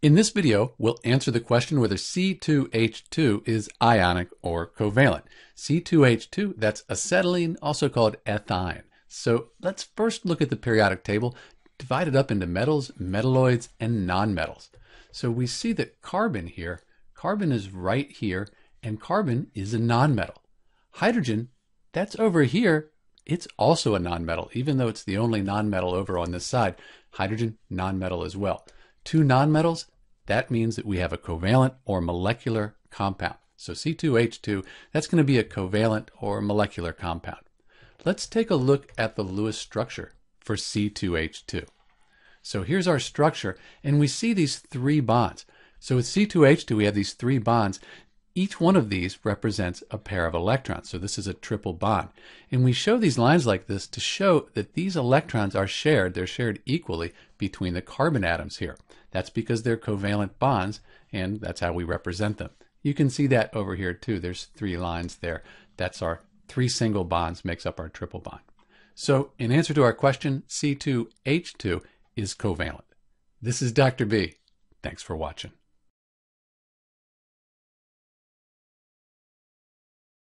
In this video, we'll answer the question whether C2H2 is ionic or covalent. C2H2, that's acetylene, also called ethine. So let's first look at the periodic table, divided up into metals, metalloids, and nonmetals. So we see that carbon here, carbon is right here, and carbon is a nonmetal. Hydrogen, that's over here, it's also a nonmetal, even though it's the only nonmetal over on this side. Hydrogen, nonmetal as well. Two nonmetals, that means that we have a covalent or molecular compound. So C2H2, that's going to be a covalent or molecular compound. Let's take a look at the Lewis structure for C2H2. So here's our structure, and we see these three bonds. So with C2H2, we have these three bonds. Each one of these represents a pair of electrons. So this is a triple bond. And we show these lines like this to show that these electrons are shared. They're shared equally between the carbon atoms here. That's because they're covalent bonds, and that's how we represent them. You can see that over here too. There's three lines there. That's our three single bonds makes up our triple bond. So in answer to our question, C2H2 is covalent. This is Dr. B. Thanks for watching.